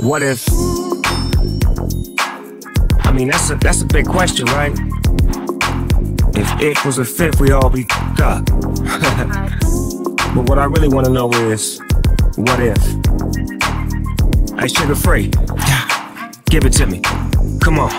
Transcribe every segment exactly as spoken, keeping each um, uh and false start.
What if? I mean, that's a that's a big question, right? If it was a fifth, we all be fucked up. But what I really want to know is, what if? Hey, Suga Free, give it to me. Come on.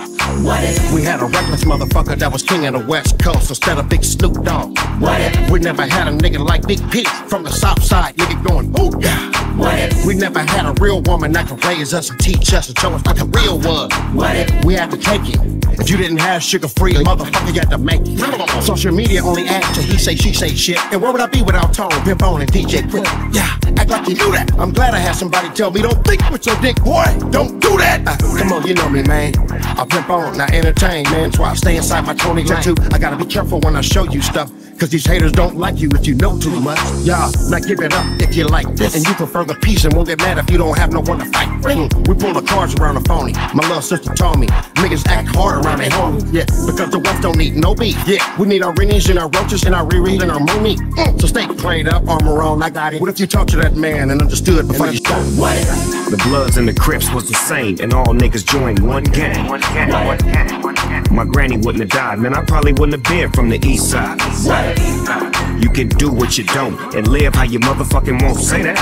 What if we had a reckless motherfucker that was king of the West Coast instead of Big Snoop Dogg? What if we never had a nigga like Big Pete from the South Side, nigga going ooh yeah? What if we never had a real woman that could raise us and teach us and show us what the real was? What if we had to take it? If you didn't have Suga Free, motherfucker, you had to make it. Social media only adds to he say, she say shit. And where would I be without Tony, Pimp On, and D J Quick? Yeah, act like you knew that. I'm glad I had somebody tell me, don't think with your dick, boy. Don't do that. Uh, come on, you know me, man. I pimp on, I entertain, man. So I stay inside my Tony tattoo. I gotta be careful when I show you stuff, cause these haters don't like you if you know too much. Y'all, now give it up if you like this, and you prefer the peace and won't get mad if you don't have no one to fight. Mm. We pull the cards around the phony. My little sister told me niggas act hard around their home. Yeah, because the West don't need no beef. Yeah, we need our Rennies and our Roaches and our Riris and our Moonie. Mm. So stay played up, armor on, I got it. What if you talked to that man and understood before and you start? What if the Bloods and the Crips was the same, and all niggas joined one gang? One gang, one gang, one gang. My granny wouldn't have died, man. I probably wouldn't have been from the East Side. What? You can do what you don't and live how you motherfucking won't. Say that.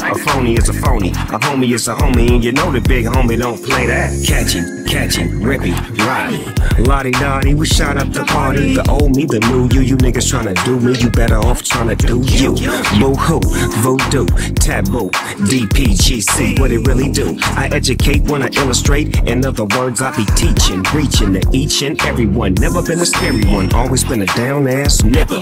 A phony is a phony, a homie is a homie, and you know the big homie don't play that. Catch him, catch him, rip him, ride him. Lottie Dottie, we shot up the party. The old me, the new you, you niggas tryna do me. You better off tryna do you. Boo-hoo, voodoo, taboo, D P G C, what it really do. I educate when I illustrate, in other words I be teaching, reaching to each and everyone. Never been a scary one, always been a down ass nigga,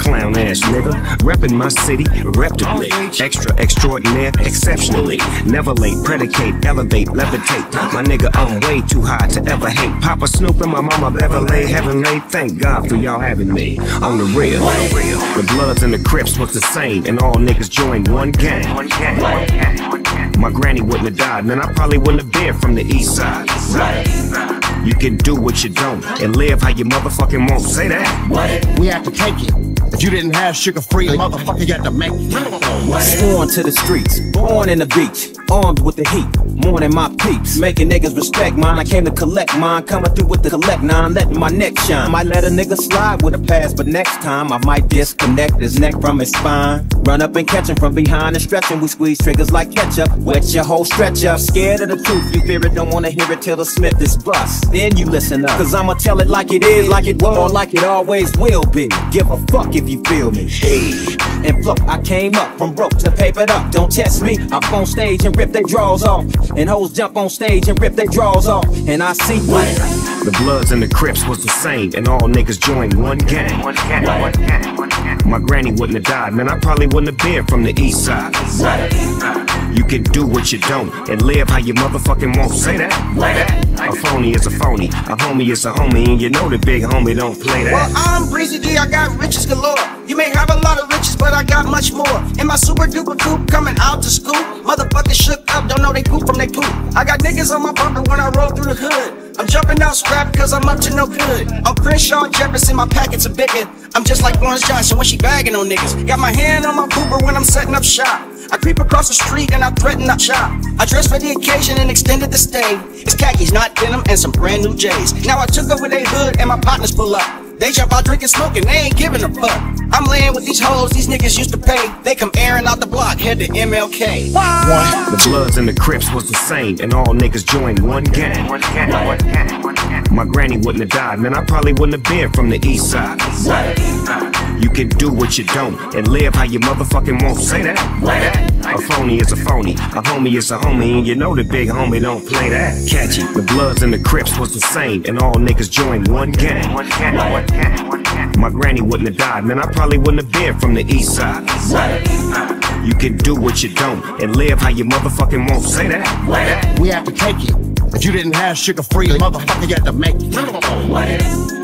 clown ass nigga, reppin' my city, reptably, extra, extraordinaire, exceptionally, never late, predicate, elevate, levitate, my nigga, I'm way too high to ever hate, Papa Snoop and my mama Beverly, heavenly, thank God for y'all having me, on the real, the Bloods and the Crips was the same, and all niggas joined one gang, my granny wouldn't have died, man, I probably wouldn't have been from the East Side. You can do what you don't and live how you motherfucking won't. Say that. What if we have to take it? If you didn't have Suga Free, motherfucker, you had to make it. Sworn to the streets, born in the beach, armed with the heat, more than my peeps, making niggas respect mine. I came to collect mine, coming through with the collect nine, letting my neck shine. Might let a nigga slide with a pass, but next time I might disconnect his neck from his spine. Run up and catch him from behind and stretch him. We squeeze triggers like ketchup, wet your whole stretch up. Scared of the truth, you fear it, don't wanna hear it till the Smith is bust. Then you listen up, cause I'ma tell it like it is, like it was, or like it always will be. Give a fuck if you feel me. Hey. And look, I came up from broke to papered up. Don't test me, I'm on stage and rip their drawers off. And hoes jump on stage and rip their drawers off. And I see what? The Bloods and the Crips was the same, and all niggas joined one gang. One gang, one gang, one gang. My granny wouldn't have died, man. I probably wouldn't have been from the East Side. You can do what you don't and live how you motherfucking won't. Say that. A phony is a phony, a homie is a homie, and you know the big homie don't play that. Well, I'm Breezy D, I got riches galore. You may have a lot of riches, but I got much more. In my super duper coupe, coming out to school, motherfuckers shook up, don't know they poop from they poop. I got niggas on my bumper when I roll through the hood. I'm jumping out scrap cause I'm up to no good. I'm Crenshaw Jefferson, my packets are bigger. I'm just like Orange Johnson when she bagging on niggas. Got my hand on my pooper when I'm setting up shop. I creep across the street and I threaten I chop. I dress for the occasion and extended the stay. It's khakis, not denim, and some brand new J's. Now I took over their hood and my partners pull up. They jump out drinking, smoking, they ain't giving a fuck. I'm laying with these hoes these niggas used to pay. They come airing out the block, head to M L K. One. The Bloods and the Crips was the same, and all niggas joined one gang. One gang, one gang, one gang. My granny wouldn't have died, man. I probably wouldn't have been from the East Side. You can do what you don't and live how you motherfucking won't. Say that. A phony is a phony, a homie is a homie, and you know the big homie don't play that. Catchy. The Bloods and the Crips was the same, and all niggas joined one gang. One gang, one gang, one gang. My granny wouldn't have died, man. I probably wouldn't have been from the East Side. You can do what you don't and live how you motherfucking won't. Say that. We have to take it. If you didn't have Suga Free, motherfucker, you had to make it. What?